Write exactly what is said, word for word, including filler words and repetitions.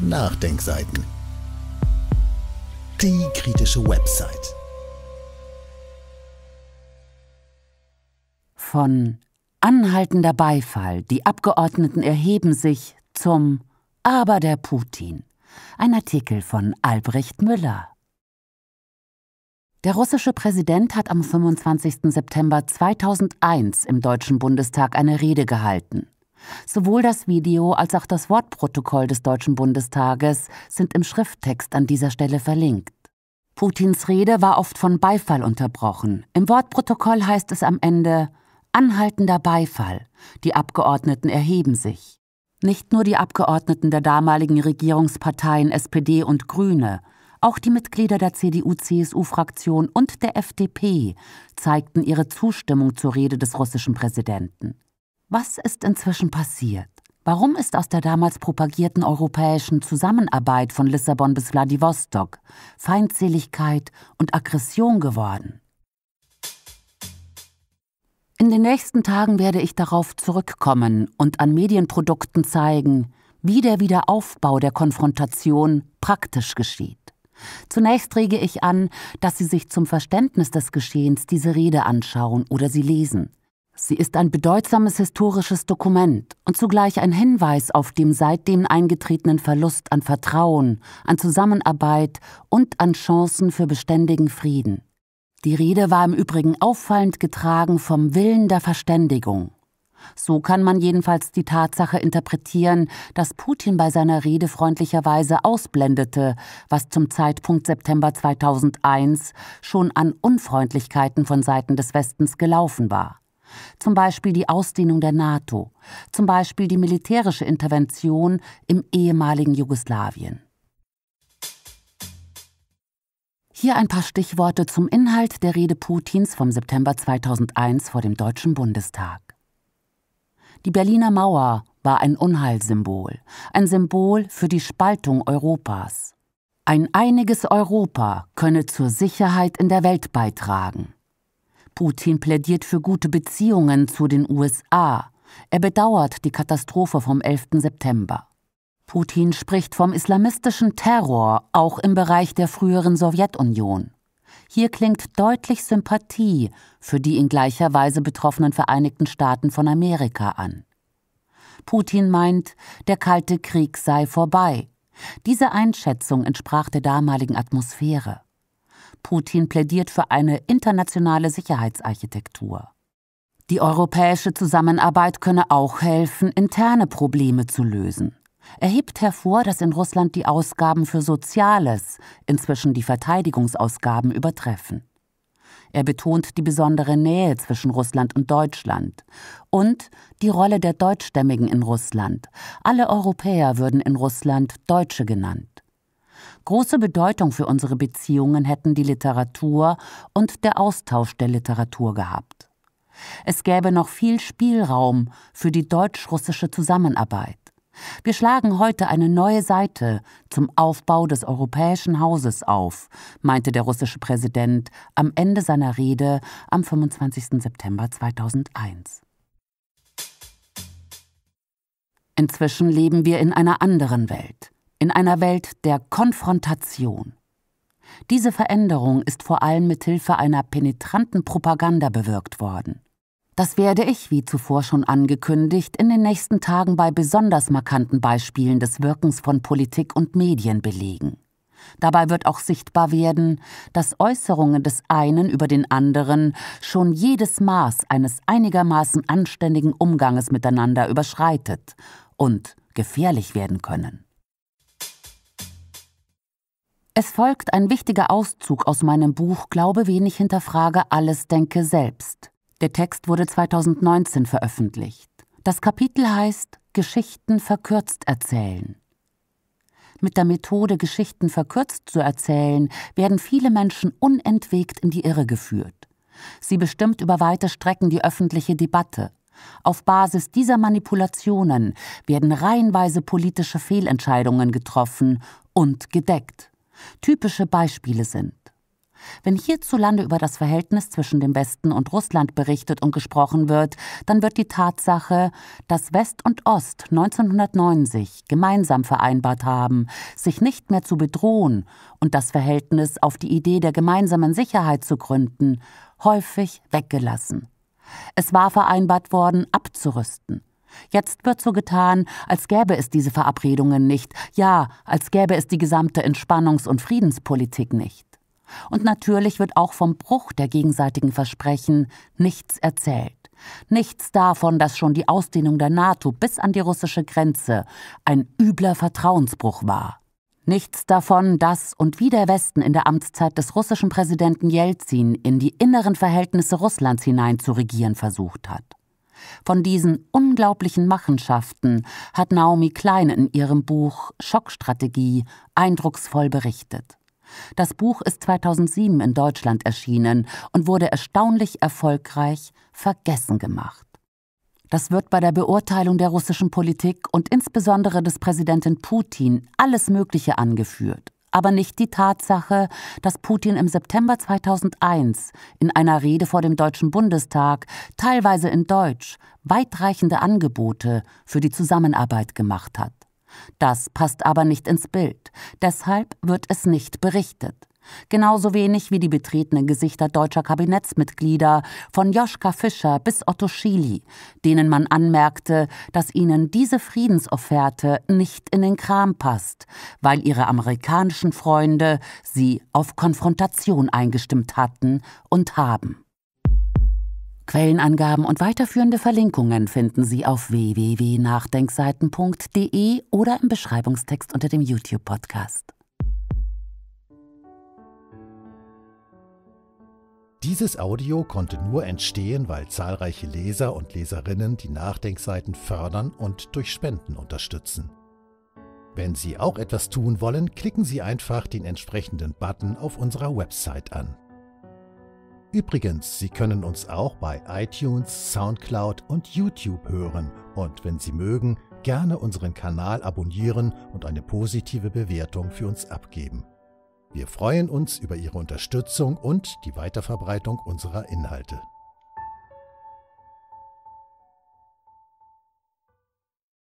NachDenkSeiten. Die kritische Website. Von anhaltender Beifall, die Abgeordneten erheben sich, zum Aber der Putin. Ein Artikel von Albrecht Müller. Der russische Präsident hat am fünfundzwanzigsten September zweitausendeins im Deutschen Bundestag eine Rede gehalten. Sowohl das Video als auch das Wortprotokoll des Deutschen Bundestages sind im Schrifttext an dieser Stelle verlinkt. Putins Rede war oft von Beifall unterbrochen. Im Wortprotokoll heißt es am Ende: anhaltender Beifall. Die Abgeordneten erheben sich. Nicht nur die Abgeordneten der damaligen Regierungsparteien S P D und Grüne, auch die Mitglieder der C D U C S U-Fraktion und der F D P zeigten ihre Zustimmung zur Rede des russischen Präsidenten. Was ist inzwischen passiert? Warum ist aus der damals propagierten europäischen Zusammenarbeit von Lissabon bis Wladiwostok Feindseligkeit und Aggression geworden? In den nächsten Tagen werde ich darauf zurückkommen und an Medienprodukten zeigen, wie der Wiederaufbau der Konfrontation praktisch geschieht. Zunächst rege ich an, dass Sie sich zum Verständnis des Geschehens diese Rede anschauen oder sie lesen. Sie ist ein bedeutsames historisches Dokument und zugleich ein Hinweis auf den seitdem eingetretenen Verlust an Vertrauen, an Zusammenarbeit und an Chancen für beständigen Frieden. Die Rede war im Übrigen auffallend getragen vom Willen der Verständigung. So kann man jedenfalls die Tatsache interpretieren, dass Putin bei seiner Rede freundlicherweise ausblendete, was zum Zeitpunkt September zweitausendeins schon an Unfreundlichkeiten von Seiten des Westens gelaufen war. Zum Beispiel die Ausdehnung der NATO, zum Beispiel die militärische Intervention im ehemaligen Jugoslawien. Hier ein paar Stichworte zum Inhalt der Rede Putins vom September zweitausendeins vor dem Deutschen Bundestag. Die Berliner Mauer war ein Unheilsymbol, ein Symbol für die Spaltung Europas. Ein einiges Europa könne zur Sicherheit in der Welt beitragen. Putin plädiert für gute Beziehungen zu den U S A. Er bedauert die Katastrophe vom elften September. Putin spricht vom islamistischen Terror, auch im Bereich der früheren Sowjetunion. Hier klingt deutlich Sympathie für die in gleicher Weise betroffenen Vereinigten Staaten von Amerika an. Putin meint, der Kalte Krieg sei vorbei. Diese Einschätzung entsprach der damaligen Atmosphäre. Putin plädiert für eine internationale Sicherheitsarchitektur. Die europäische Zusammenarbeit könne auch helfen, interne Probleme zu lösen. Er hebt hervor, dass in Russland die Ausgaben für Soziales inzwischen die Verteidigungsausgaben übertreffen. Er betont die besondere Nähe zwischen Russland und Deutschland und die Rolle der Deutschstämmigen in Russland. Alle Europäer würden in Russland Deutsche genannt. Große Bedeutung für unsere Beziehungen hätten die Literatur und der Austausch der Literatur gehabt. Es gäbe noch viel Spielraum für die deutsch-russische Zusammenarbeit. Wir schlagen heute eine neue Seite zum Aufbau des Europäischen Hauses auf, meinte der russische Präsident am Ende seiner Rede am fünfundzwanzigsten September zweitausendeins. Inzwischen leben wir in einer anderen Welt. In einer Welt der Konfrontation. Diese Veränderung ist vor allem mit Hilfe einer penetranten Propaganda bewirkt worden. Das werde ich, wie zuvor schon angekündigt, in den nächsten Tagen bei besonders markanten Beispielen des Wirkens von Politik und Medien belegen. Dabei wird auch sichtbar werden, dass Äußerungen des einen über den anderen schon jedes Maß eines einigermaßen anständigen Umganges miteinander überschreitet und gefährlich werden können. Es folgt ein wichtiger Auszug aus meinem Buch Glaube wenig, hinterfrage alles, denke selbst. Der Text wurde zweitausendneunzehn veröffentlicht. Das Kapitel heißt Geschichten verkürzt erzählen. Mit der Methode, Geschichten verkürzt zu erzählen, werden viele Menschen unentwegt in die Irre geführt. Sie bestimmt über weite Strecken die öffentliche Debatte. Auf Basis dieser Manipulationen werden reihenweise politische Fehlentscheidungen getroffen und gedeckt. Typische Beispiele sind: Wenn hierzulande über das Verhältnis zwischen dem Westen und Russland berichtet und gesprochen wird, dann wird die Tatsache, dass West und Ost neunzehnhundertneunzig gemeinsam vereinbart haben, sich nicht mehr zu bedrohen und das Verhältnis auf die Idee der gemeinsamen Sicherheit zu gründen, häufig weggelassen. Es war vereinbart worden, abzurüsten. Jetzt wird so getan, als gäbe es diese Verabredungen nicht, ja, als gäbe es die gesamte Entspannungs- und Friedenspolitik nicht. Und natürlich wird auch vom Bruch der gegenseitigen Versprechen nichts erzählt. Nichts davon, dass schon die Ausdehnung der NATO bis an die russische Grenze ein übler Vertrauensbruch war. Nichts davon, dass und wie der Westen in der Amtszeit des russischen Präsidenten Jelzin in die inneren Verhältnisse Russlands hinein zu regieren versucht hat. Von diesen unglaublichen Machenschaften hat Naomi Klein in ihrem Buch Schockstrategie eindrucksvoll berichtet. Das Buch ist zweitausendsieben in Deutschland erschienen und wurde erstaunlich erfolgreich vergessen gemacht. Das wird bei der Beurteilung der russischen Politik und insbesondere des Präsidenten Putin alles Mögliche angeführt, aber nicht die Tatsache, dass Putin im September zweitausendeins in einer Rede vor dem Deutschen Bundestag, teilweise in Deutsch, weitreichende Angebote für die Zusammenarbeit gemacht hat. Das passt aber nicht ins Bild, deshalb wird es nicht berichtet. Genauso wenig wie die betretenen Gesichter deutscher Kabinettsmitglieder, von Joschka Fischer bis Otto Schily, denen man anmerkte, dass ihnen diese Friedensofferte nicht in den Kram passt, weil ihre amerikanischen Freunde sie auf Konfrontation eingestimmt hatten und haben. Quellenangaben und weiterführende Verlinkungen finden Sie auf w w w punkt nachdenkseiten punkt de oder im Beschreibungstext unter dem YouTube-Podcast. Dieses Audio konnte nur entstehen, weil zahlreiche Leser und Leserinnen die Nachdenkseiten fördern und durch Spenden unterstützen. Wenn Sie auch etwas tun wollen, klicken Sie einfach den entsprechenden Button auf unserer Website an. Übrigens, Sie können uns auch bei iTunes, Soundcloud und YouTube hören und wenn Sie mögen, gerne unseren Kanal abonnieren und eine positive Bewertung für uns abgeben. Wir freuen uns über Ihre Unterstützung und die Weiterverbreitung unserer Inhalte.